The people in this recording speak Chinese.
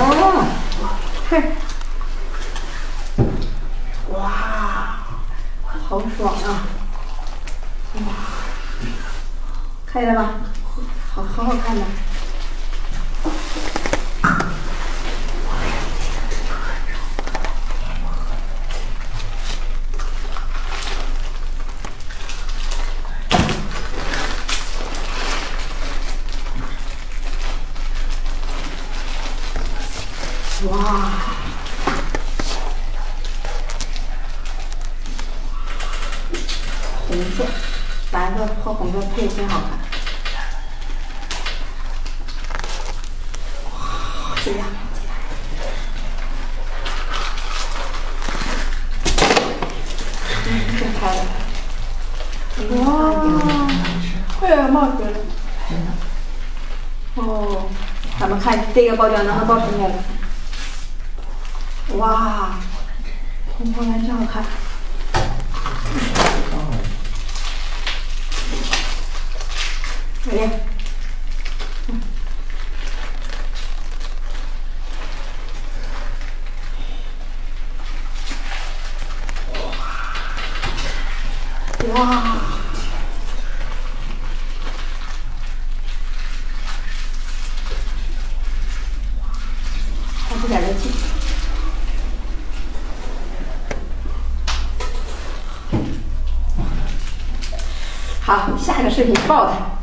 哦，是。哇，好爽啊！哇，看见了吧？好，好好看的。 哇！红色、白色和红色配真好看。哇，这样。真开了！哇！快要冒血了。哦，咱们看这个爆浆能爆出来了。 哇，红红蓝真好看！哎，哇，还不敢再进。 好，下一个视频爆它。